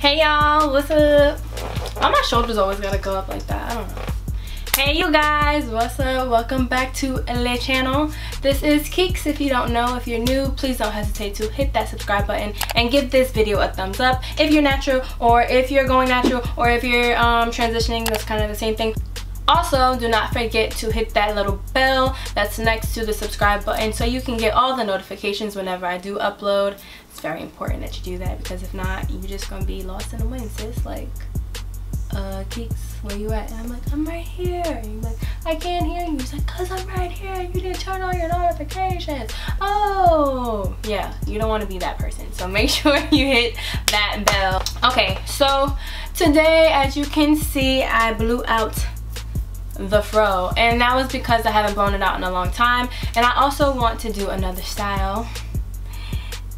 Hey y'all, what's up? Why my shoulders always gotta go up like that? I don't know. Hey you guys, what's up? Welcome back to the channel. This is Keeks. If you don't know, if you're new, please don't hesitate to hit that subscribe button and give this video a thumbs up if you're natural, or if you're going natural, or if you're transitioning. That's kind of the same thing. Also, do not forget to hit that little bell that's next to the subscribe button so you can get all the notifications whenever I do upload. It's very important that you do that, because if not, you're just gonna be lost in the wind, sis. Like, Keeks, where you at? And I'm like, I'm right here. And you're like, I can't hear you. He's like, cause I'm right here. You didn't turn on your notifications. Oh, yeah, you don't want to be that person. So make sure you hit that bell. Okay, so today, as you can see, I blew out the fro, and that was because I haven't blown it out in a long time, and I also want to do another style.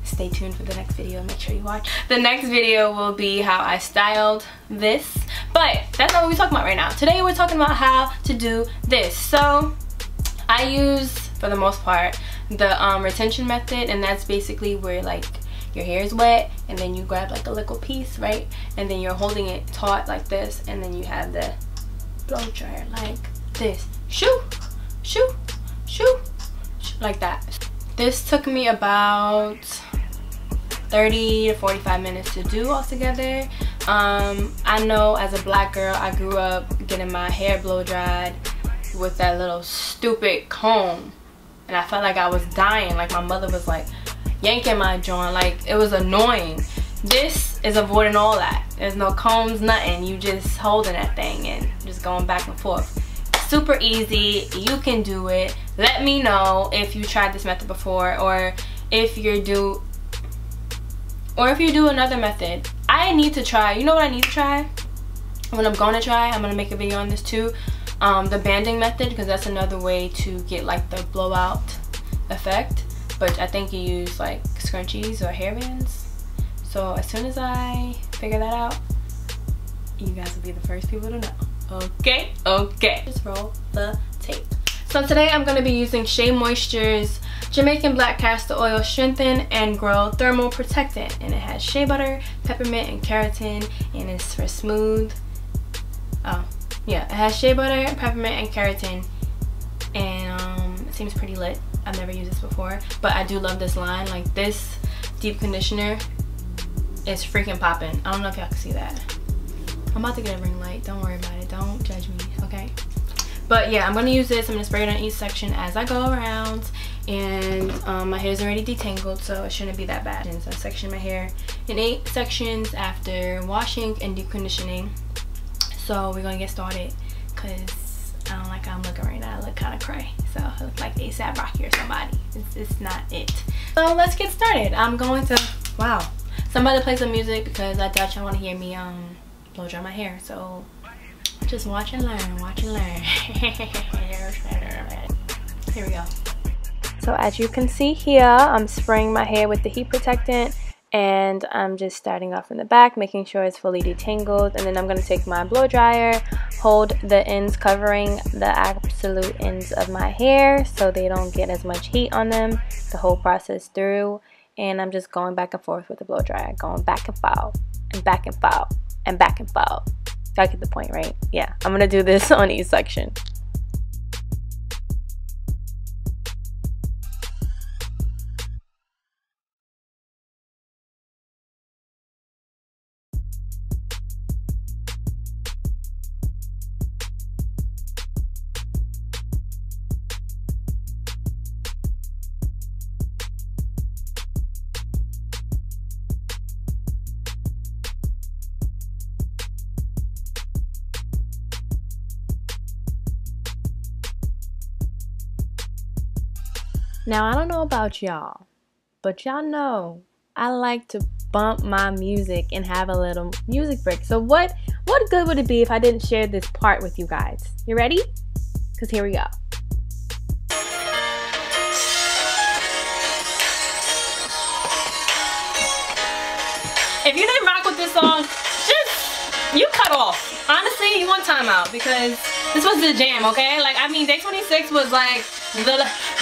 Stay tuned for the next video. Make sure you watch. The next video will be how I styled this, but that's not what we're talking about right now. Today we're talking about how to do this. So I use, for the most part, the retention method, and that's basically where, like, your hair is wet and then you grab like a little piece, right, and then you're holding it taut like this, and then you have the blow dryer like this, shoo, shoo, shoo, shoo, like that. This took me about 30 to 45 minutes to do altogether. I know, as a black girl, I grew up getting my hair blow dried with that little stupid comb, and I felt like I was dying. Like, my mother was like yanking my joint, like it was annoying. This is avoiding all that. There's no combs, nothing. You just holding that thing and just going back and forth. Super easy. You can do it. Let me know if you tried this method before, or if you do, or if you do another method. I need to try, you know what I need to try? What I'm gonna try, I'm gonna make a video on this too, the banding method, because that's another way to get like the blowout effect, but I think you use like scrunchies or hairbands. So as soon as I figure that out, you guys will be the first people to know. Okay, okay. Just roll the tape. So today I'm gonna be using Shea Moisture's Jamaican Black Castor Oil Strengthen and Grow Thermal Protectant. And it has shea butter, peppermint, and keratin, and it's for smooth. Oh, yeah, it has shea butter, peppermint, and keratin. And it seems pretty lit. I've never used this before, but I do love this line. Like, this deep conditioner, it's freaking popping. I don't know if y'all can see that. I'm about to get a ring light. Don't worry about it. Don't judge me, okay? But yeah, I'm going to use this. I'm going to spray it on each section as I go around. And my hair's already detangled, so it shouldn't be that bad. And so I section my hair in 8 sections after washing and deep conditioning. So we're going to get started, because I don't like how I'm looking right now. I look kind of cray. So I look like A$AP Rocky or somebody. It's not it. So let's get started. I'm going to... Wow. Somebody play some music, because I doubt y'all want to hear me blow dry my hair. So just watch and learn, watch and learn. Here we go. So as you can see here, I'm spraying my hair with the heat protectant, and I'm just starting off in the back, making sure it's fully detangled, and then I'm going to take my blow dryer, hold the ends, covering the absolute ends of my hair so they don't get as much heat on them the whole process through. And I'm just going back and forth with the blow dryer, going back and forth, and back and forth, and back and forth. Y'all get the point, right? Yeah, I'm gonna do this on each section. Now, I don't know about y'all, but y'all know I like to bump my music and have a little music break. So what good would it be if I didn't share this part with you guys? You ready? Because here we go. If you didn't rock with this song, just You cut off. Honestly, you want time out because this was the jam, okay? Like, I mean, day 26 was like,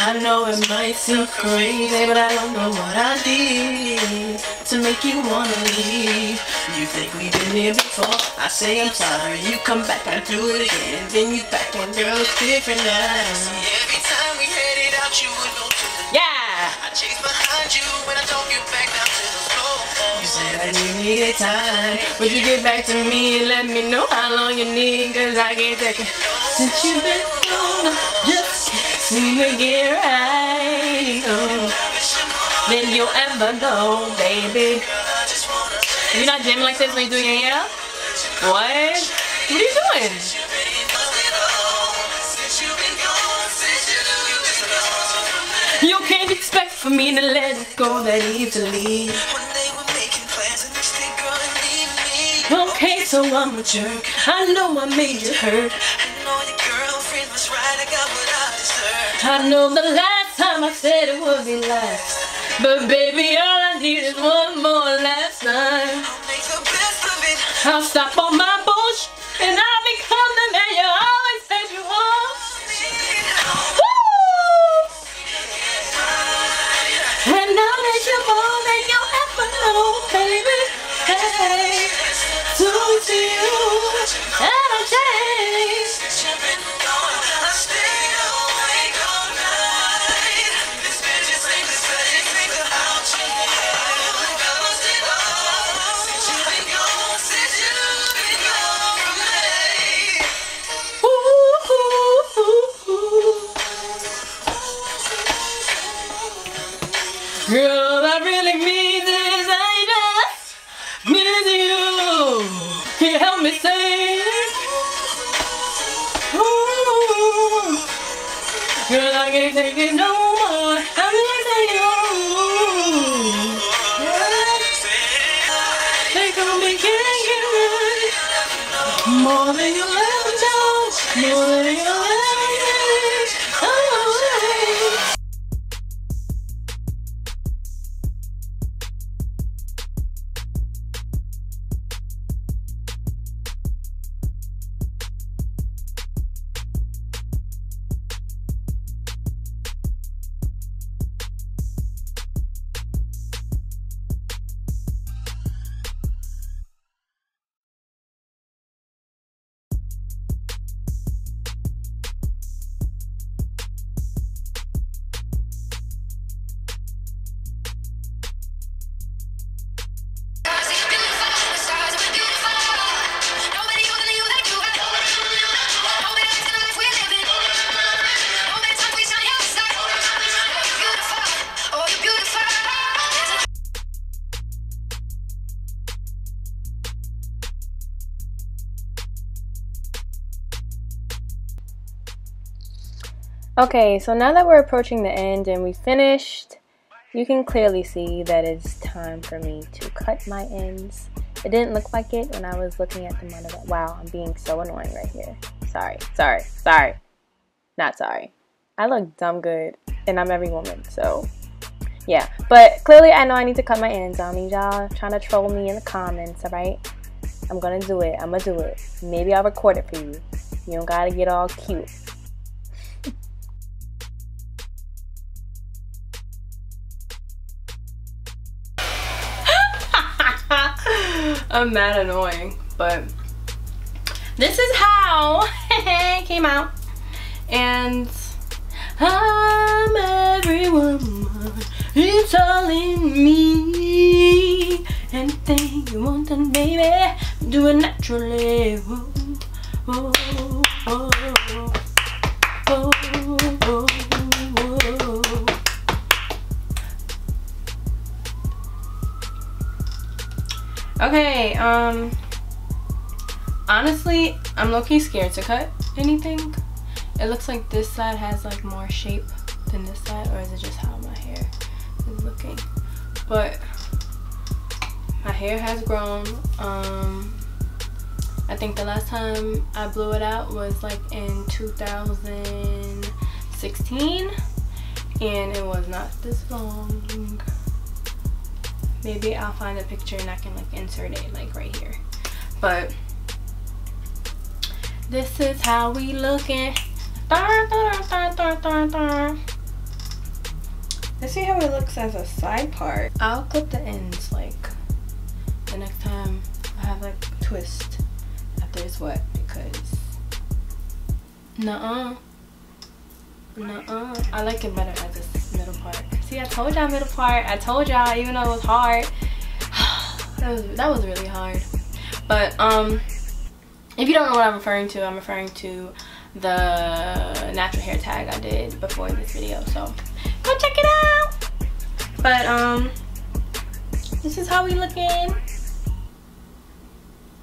I know it might seem crazy, but I don't know what I did to make you wanna leave. You think we've been here before? I say I'm sorry. You come back and do it again, then you back and girls different now. See, every time we headed out, you would go to the yeah. I chase behind you when I don't get back down to the floor. You said I needed time, but you get back to me and let me know how long you need, cause I can't take it. Since you've been gone, just seem to get right. Oh. Then you'll ever go, baby. You're not jamming like this when you're doing your hair? What? What are you doing? You can't expect for me to let it go that easily. Okay, so I'm a jerk. I know I made you hurt. I know the last time I said it would be last, but baby, all I need is one more last time. I'll stop on my bullshit and I'll become the man you always said you were. Woo! And now that you're more than you'll ever know, baby. Hey, so to you, I'll change. Girl, I really mean this, I just miss you. Can you help me say it? Ooh. Girl, I can't take it no more. I'm missing you. They gon' be getting you right. More than you'll ever know. More than you'll ever know. Okay, so now that we're approaching the end and we finished, you can clearly see that it's time for me to cut my ends. It didn't look like it when I was looking at the monitor. Wow, I'm being so annoying right here. Sorry. Not sorry. I look dumb good and I'm every woman, so yeah. But clearly I know I need to cut my ends. I need y'all trying to troll me in the comments, alright? I'm gonna do it. I'm gonna do it. Maybe I'll record it for you. You don't gotta get all cute. I'm mad annoying, but this is how it came out. And I'm every woman, you're telling me anything you want, then baby, do it naturally. Whoa, whoa, whoa, whoa, whoa, whoa. Okay, honestly, I'm low-key scared to cut anything. It looks like this side has like more shape than this side, or is it just how my hair is looking? But my hair has grown. I think the last time I blew it out was like in 2016, and it was not this long. Maybe I'll find a picture and I can like insert it like right here. But This is how we looking. Let's see how it looks as a side part. I'll clip the ends like the next time I have like a twist after this what, because I like it better as a middle part. See, I told y'all middle part. I told y'all, even though it was hard. That was really hard. But if you don't know what I'm referring to the natural hair tag I did before this video, so go check it out. But this is how we looking.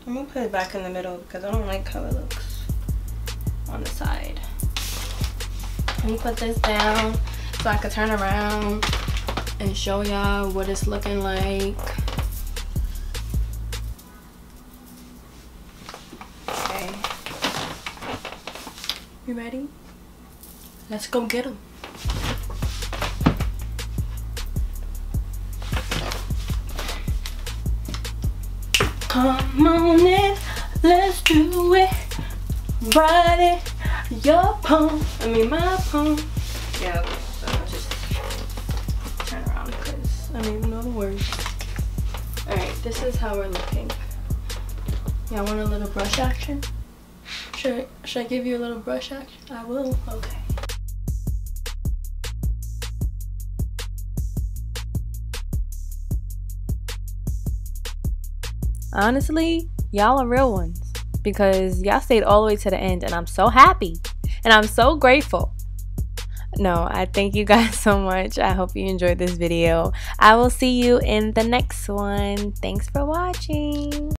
I'm gonna put it back in the middle because I don't like how it looks on the side. Let me put this down so I can turn around and show y'all what it's looking like. Okay, you ready? Let's go get them. Come on in, let's do it, ride it. Your pump, I mean my pump. Yeah, okay, so I'll just turn around because I don't even know the words. Alright, this is how we're looking. Y'all want a little brush action? Should I give you a little brush action? I will, okay. Honestly, y'all are real ones, because y'all stayed all the way to the end and I'm so happy and I'm so grateful. No, I thank you guys so much. I hope you enjoyed this video. I will see you in the next one. Thanks for watching.